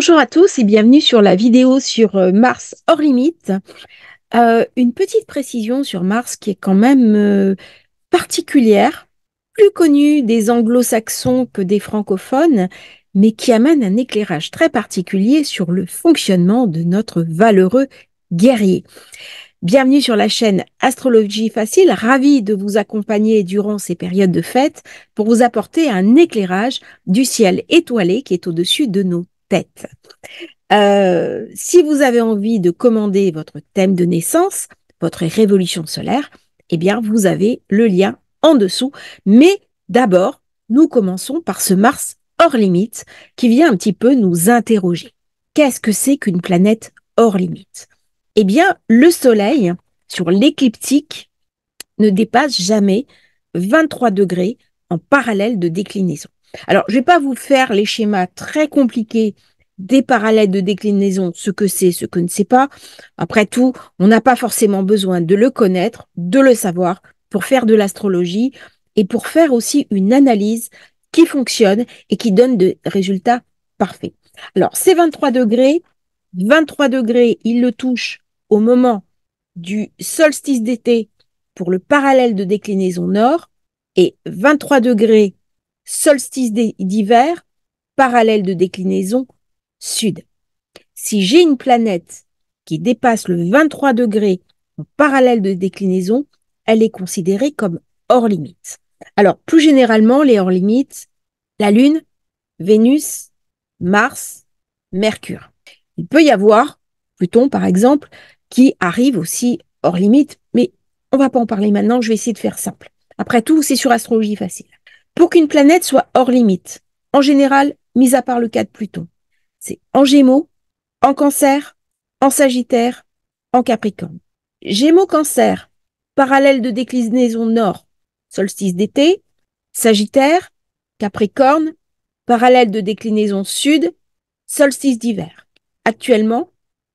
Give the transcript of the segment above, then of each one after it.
Bonjour à tous et bienvenue sur la vidéo sur Mars hors limite. Une petite précision sur Mars qui est quand même particulière, plus connue des anglo-saxons que des francophones, mais qui amène un éclairage très particulier sur le fonctionnement de notre valeureux guerrier. Bienvenue sur la chaîne Astrologie Facile, ravie de vous accompagner durant ces périodes de fête pour vous apporter un éclairage du ciel étoilé qui est au-dessus de nos têtes. Si vous avez envie de commander votre thème de naissance, votre révolution solaire, eh bien vous avez le lien en dessous. Mais d'abord, nous commençons par ce Mars hors limite qui vient un petit peu nous interroger. Qu'est-ce que c'est qu'une planète hors limite ? Eh bien, le Soleil, sur l'écliptique, ne dépasse jamais 23 degrés en parallèle de déclinaison. Alors, je ne vais pas vous faire les schémas très compliqués des parallèles de déclinaison, ce que c'est, ce que ne c'est pas. Après tout, on n'a pas forcément besoin de le connaître, de le savoir pour faire de l'astrologie et pour faire aussi une analyse qui fonctionne et qui donne des résultats parfaits. Alors, ces 23 degrés, il le touche au moment du solstice d'été pour le parallèle de déclinaison nord et 23 degrés solstice d'hiver parallèle de déclinaison sud. Si j'ai une planète qui dépasse le 23 degrés en parallèle de déclinaison, elle est considérée comme hors limite. Alors plus généralement, les hors limites, la Lune, Vénus, Mars, Mercure. Il peut y avoir Pluton, par exemple, qui arrive aussi hors limite, mais on ne va pas en parler maintenant, je vais essayer de faire simple. Après tout, c'est sur Astrologie Facile. Pour qu'une planète soit hors limite, en général, mis à part le cas de Pluton, c'est en Gémeaux, en Cancer, en Sagittaire, en Capricorne. Gémeaux-Cancer, parallèle de déclinaison nord, solstice d'été, Sagittaire, Capricorne, parallèle de déclinaison sud, solstice d'hiver. Actuellement,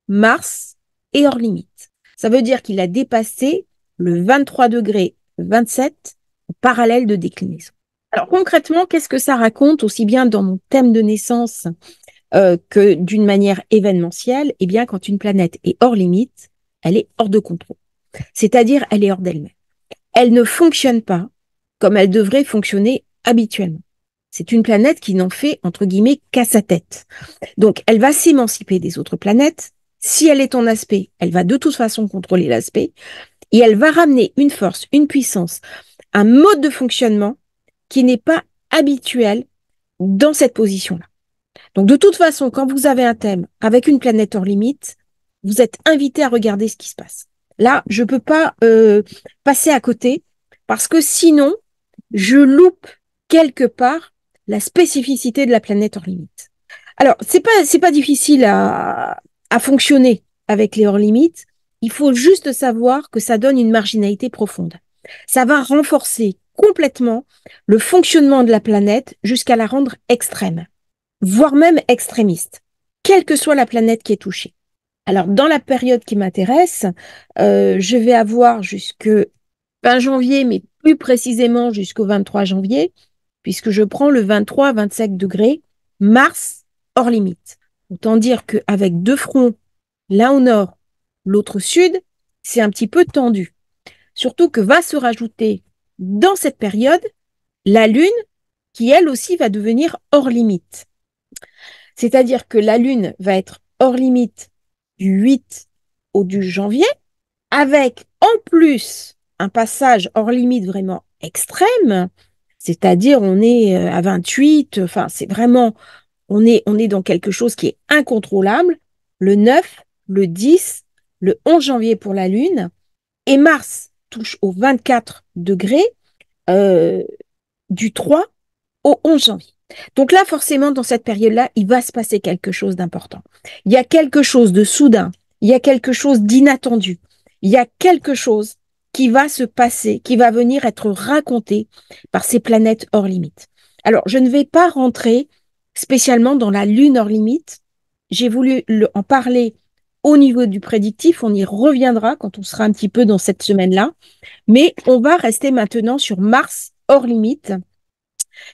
Mars est hors limite. Ça veut dire qu'il a dépassé le 23 degrés 27 en parallèle de déclinaison. Alors concrètement, qu'est-ce que ça raconte aussi bien dans mon thème de naissance que d'une manière événementielle? Eh bien, quand une planète est hors limite, elle est hors de contrôle. C'est-à-dire, elle est hors d'elle-même. Elle ne fonctionne pas comme elle devrait fonctionner habituellement. C'est une planète qui n'en fait, entre guillemets, qu'à sa tête. Donc, elle va s'émanciper des autres planètes. Si elle est en aspect, elle va de toute façon contrôler l'aspect. Et elle va ramener une force, une puissance, un mode de fonctionnement qui n'est pas habituel dans cette position-là. Donc, de toute façon, quand vous avez un thème avec une planète hors limite, vous êtes invité à regarder ce qui se passe. Là, je ne peux pas passer à côté parce que sinon, je loupe quelque part la spécificité de la planète hors limite. Alors, c'est pas difficile à fonctionner avec les hors limites. Il faut juste savoir que ça donne une marginalité profonde. Ça va renforcer complètement le fonctionnement de la planète jusqu'à la rendre extrême, voire même extrémiste, quelle que soit la planète qui est touchée. Alors, dans la période qui m'intéresse, je vais avoir jusque fin janvier, mais plus précisément jusqu'au 23 janvier, puisque je prends le 23-27 degrés, Mars hors limite. Autant dire qu'avec deux fronts, l'un au nord, l'autre au sud, c'est un petit peu tendu. Surtout que va se rajouter dans cette période la Lune, qui elle aussi va devenir hors limite. C'est-à-dire que la Lune va être hors limite du 8 au 12 janvier, avec en plus un passage hors limite vraiment extrême. C'est-à-dire, on est à 28, enfin, c'est vraiment, on est dans quelque chose qui est incontrôlable, le 9, le 10, le 11 janvier pour la Lune, et Mars touche aux 24 degrés du 3 au 11 janvier. Donc là, forcément, dans cette période-là, il va se passer quelque chose d'important. Il y a quelque chose de soudain, il y a quelque chose d'inattendu, il y a quelque chose qui va se passer, qui va venir être raconté par ces planètes hors limite. Alors, je ne vais pas rentrer spécialement dans la Lune hors limite. J'ai voulu en parler au niveau du prédictif. On y reviendra quand on sera un petit peu dans cette semaine-là. Mais on va rester maintenant sur Mars hors limite,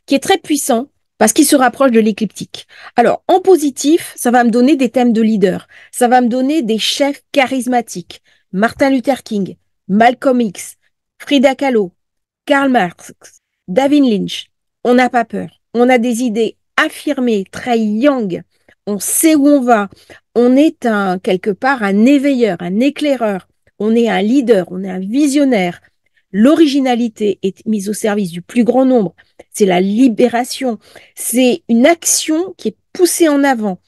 qui est très puissant parce qu'il se rapproche de l'écliptique. Alors, en positif, ça va me donner des thèmes de leader, ça va me donner des chefs charismatiques, Martin Luther King, Malcolm X, Frida Kahlo, Karl Marx, David Lynch. On n'a pas peur, on a des idées affirmées, très yang, on sait où on va, on est quelque part un éveilleur, un éclaireur, on est un leader, on est un visionnaire. L'originalité est mise au service du plus grand nombre, c'est la libération, c'est une action qui est poussée en avant,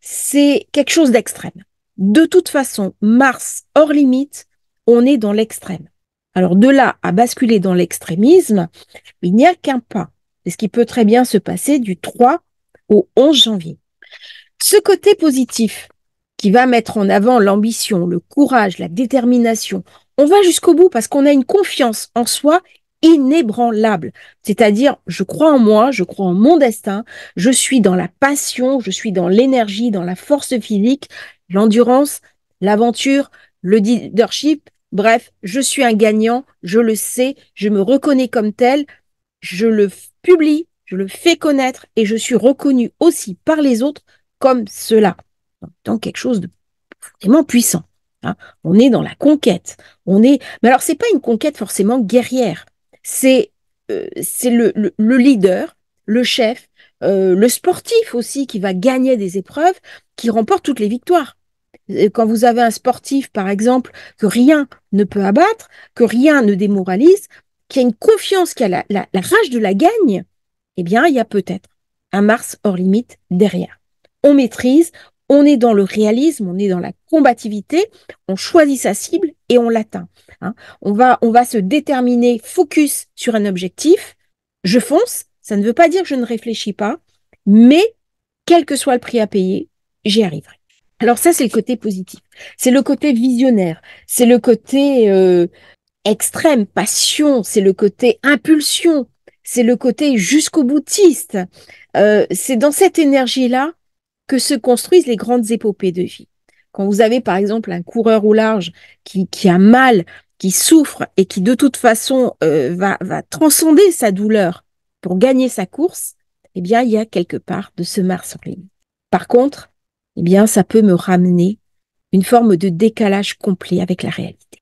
c'est quelque chose d'extrême. De toute façon, Mars hors limite, on est dans l'extrême. Alors de là à basculer dans l'extrémisme, il n'y a qu'un pas, c'est ce qui peut très bien se passer du 3 au 11 janvier. Ce côté positif qui va mettre en avant l'ambition, le courage, la détermination, on va jusqu'au bout parce qu'on a une confiance en soi inébranlable. C'est-à-dire, je crois en moi, je crois en mon destin, je suis dans la passion, je suis dans l'énergie, dans la force physique, l'endurance, l'aventure, le leadership. Bref, je suis un gagnant, je le sais, je me reconnais comme tel, je le publie, je le fais connaître et je suis reconnu aussi par les autres comme cela. Donc, quelque chose de vraiment puissant. Hein, on est dans la conquête. Mais alors, c'est pas une conquête forcément guerrière. C'est le leader, le chef, le sportif aussi qui va gagner des épreuves, qui remporte toutes les victoires. Quand vous avez un sportif, par exemple, que rien ne peut abattre, que rien ne démoralise, qui a une confiance, qui a la rage de la gagne, eh bien, il y a peut-être un Mars hors limite derrière. On maîtrise. On est dans le réalisme, on est dans la combativité, on choisit sa cible et on l'atteint. Hein. On va se déterminer, focus sur un objectif. Je fonce, ça ne veut pas dire que je ne réfléchis pas, mais quel que soit le prix à payer, j'y arriverai. Alors ça, c'est le côté positif. C'est le côté visionnaire, c'est le côté extrême, passion, c'est le côté impulsion, c'est le côté jusqu'au boutiste. C'est dans cette énergie-là que se construisent les grandes épopées de vie. Quand vous avez par exemple un coureur au large qui a mal, qui souffre et qui de toute façon va transcender sa douleur pour gagner sa course, eh bien il y a quelque part de ce Mars en ligne. Par contre, eh bien ça peut me ramener une forme de décalage complet avec la réalité.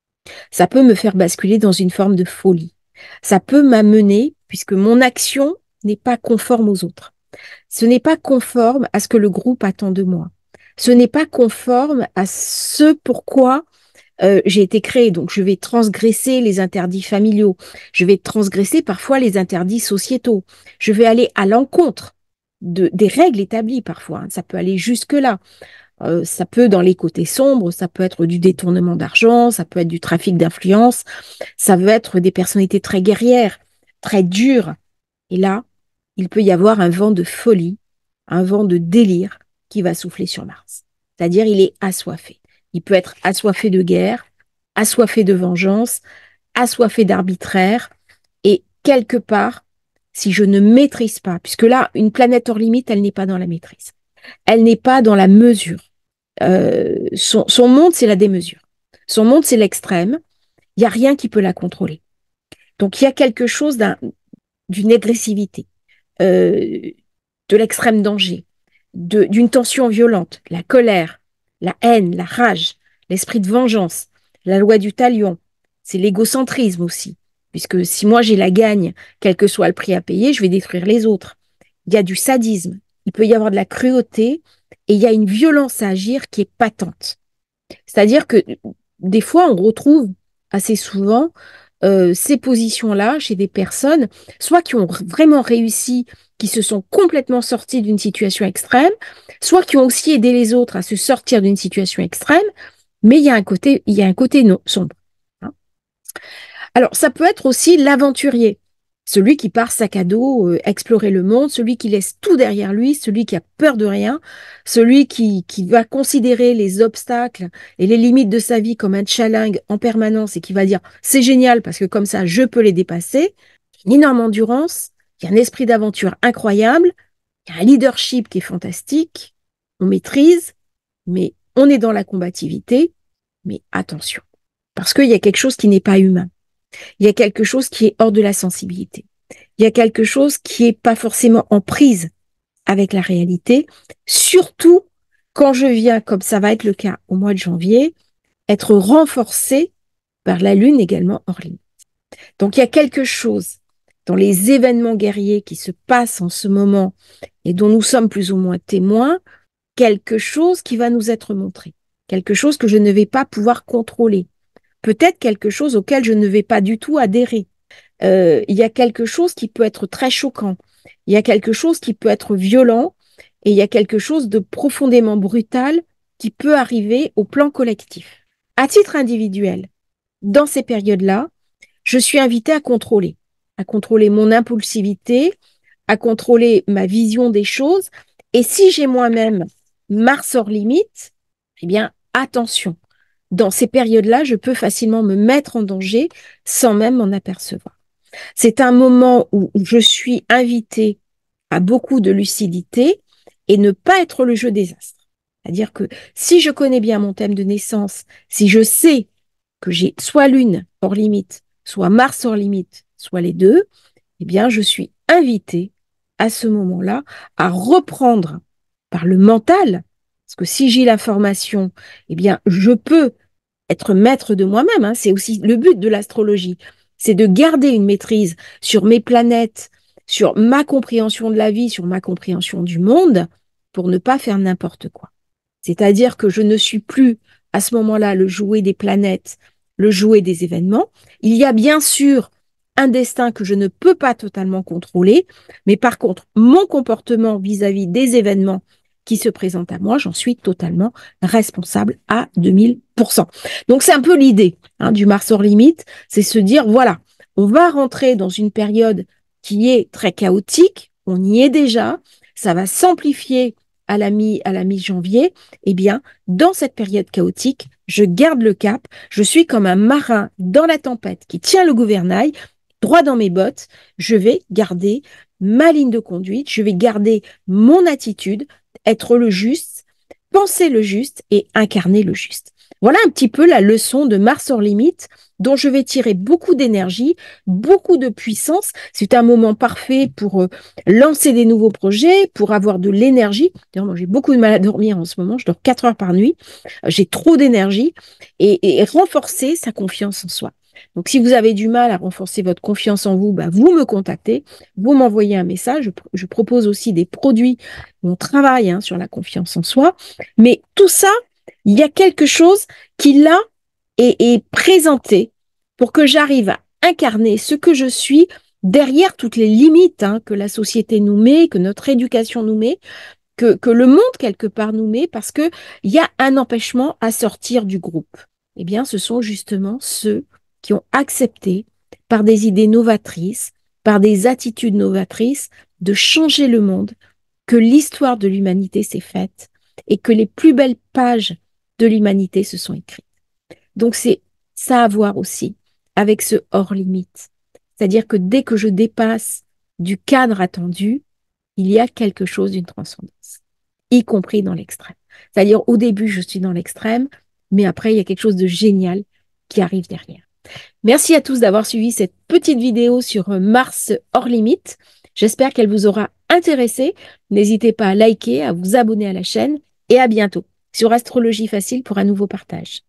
Ça peut me faire basculer dans une forme de folie. Ça peut m'amener, puisque mon action n'est pas conforme aux autres. Ce n'est pas conforme à ce que le groupe attend de moi. Ce n'est pas conforme à ce pourquoi j'ai été créée. Donc, je vais transgresser les interdits familiaux. Je vais transgresser parfois les interdits sociétaux. Je vais aller à l'encontre des règles établies parfois. Ça peut aller jusque-là. Ça peut, dans les côtés sombres, ça peut être du détournement d'argent, ça peut être du trafic d'influence, ça peut être des personnalités très guerrières, très dures. Et là, il peut y avoir un vent de folie, un vent de délire qui va souffler sur Mars. C'est-à-dire, il est assoiffé. Il peut être assoiffé de guerre, assoiffé de vengeance, assoiffé d'arbitraire. Et quelque part, si je ne maîtrise pas, puisque là, une planète hors limite, elle n'est pas dans la maîtrise. Elle n'est pas dans la mesure. Son monde, c'est la démesure. Son monde, c'est l'extrême. Il n'y a rien qui peut la contrôler. Donc, il y a quelque chose d'une agressivité. De l'extrême danger, d'une tension violente, la colère, la haine, la rage, l'esprit de vengeance, la loi du talion, c'est l'égocentrisme aussi, puisque si moi j'ai la gagne, quel que soit le prix à payer, je vais détruire les autres. Il y a du sadisme, il peut y avoir de la cruauté et il y a une violence à agir qui est patente. C'est-à-dire que des fois on retrouve assez souvent ces positions-là chez des personnes, soit qui ont vraiment réussi, qui se sont complètement sorties d'une situation extrême, soit qui ont aussi aidé les autres à se sortir d'une situation extrême, mais il y a un côté non sombre. Hein. Alors, ça peut être aussi l'aventurier, celui qui part sac à dos, explorer le monde, celui qui laisse tout derrière lui, celui qui a peur de rien, celui qui va considérer les obstacles et les limites de sa vie comme un challenge en permanence et qui va dire « c'est génial parce que comme ça, je peux les dépasser ». Une énorme endurance, il y a un esprit d'aventure incroyable, il y a un leadership qui est fantastique, on maîtrise, mais on est dans la combativité, mais attention, parce qu'il y a quelque chose qui n'est pas humain. Il y a quelque chose qui est hors de la sensibilité. Il y a quelque chose qui n'est pas forcément en prise avec la réalité, surtout quand je viens, comme ça va être le cas au mois de janvier, être renforcée par la Lune également hors ligne. Donc, il y a quelque chose dans les événements guerriers qui se passent en ce moment et dont nous sommes plus ou moins témoins, quelque chose qui va nous être montré, quelque chose que je ne vais pas pouvoir contrôler, peut-être quelque chose auquel je ne vais pas du tout adhérer. Il y a quelque chose qui peut être très choquant, il y a quelque chose qui peut être violent et il y a quelque chose de profondément brutal qui peut arriver au plan collectif. À titre individuel, dans ces périodes-là, je suis invitée à contrôler mon impulsivité, à contrôler ma vision des choses. Et si j'ai moi-même Mars hors limite, eh bien, attention. Dans ces périodes-là, je peux facilement me mettre en danger sans même m'en apercevoir. C'est un moment où je suis invitée à beaucoup de lucidité et ne pas être le jeu des astres. C'est-à-dire que si je connais bien mon thème de naissance, si je sais que j'ai soit Lune hors limite, soit Mars hors limite, soit les deux, eh bien, je suis invitée à ce moment-là à reprendre par le mental, parce que si j'ai l'information, eh bien, je peux être maître de moi-même, hein. C'est aussi le but de l'astrologie, c'est de garder une maîtrise sur mes planètes, sur ma compréhension de la vie, sur ma compréhension du monde, pour ne pas faire n'importe quoi. C'est-à-dire que je ne suis plus, à ce moment-là, le jouet des planètes, le jouet des événements. Il y a bien sûr un destin que je ne peux pas totalement contrôler, mais par contre, mon comportement vis-à-vis des événements qui se présentent à moi, j'en suis totalement responsable à 2000%. Donc, c'est un peu l'idée, hein, du Mars hors limite, c'est se dire, voilà, on va rentrer dans une période qui est très chaotique, on y est déjà, ça va s'amplifier à la mi-janvier, eh bien, dans cette période chaotique, je garde le cap, je suis comme un marin dans la tempête qui tient le gouvernail, droit dans mes bottes, je vais garder ma ligne de conduite, je vais garder mon attitude, être le juste, penser le juste et incarner le juste. Voilà un petit peu la leçon de Mars hors limite, dont je vais tirer beaucoup d'énergie, beaucoup de puissance. C'est un moment parfait pour lancer des nouveaux projets, pour avoir de l'énergie. Moi, j'ai beaucoup de mal à dormir en ce moment, je dors 4 heures par nuit, j'ai trop d'énergie, et renforcer sa confiance en soi. Donc, si vous avez du mal à renforcer votre confiance en vous, bah, vous me contactez, vous m'envoyez un message. Je propose aussi des produits, on travaille, hein, sur la confiance en soi, mais tout ça, il y a quelque chose qui, là, est présenté pour que j'arrive à incarner ce que je suis derrière toutes les limites, hein, que la société nous met, que notre éducation nous met, que le monde, quelque part, nous met, parce qu'il y a un empêchement à sortir du groupe. Eh bien, ce sont justement ceux qui ont accepté, par des idées novatrices, par des attitudes novatrices, de changer le monde, que l'histoire de l'humanité s'est faite et que les plus belles pages de l'humanité se sont écrites. Donc, c'est ça à voir aussi avec ce hors limite. C'est-à-dire que dès que je dépasse du cadre attendu, il y a quelque chose d'une transcendance, y compris dans l'extrême. C'est-à-dire, au début, je suis dans l'extrême, mais après, il y a quelque chose de génial qui arrive derrière. Merci à tous d'avoir suivi cette petite vidéo sur Mars hors limite. J'espère qu'elle vous aura intéressé. N'hésitez pas à liker, à vous abonner à la chaîne. Et à bientôt sur Astrologie Facile pour un nouveau partage.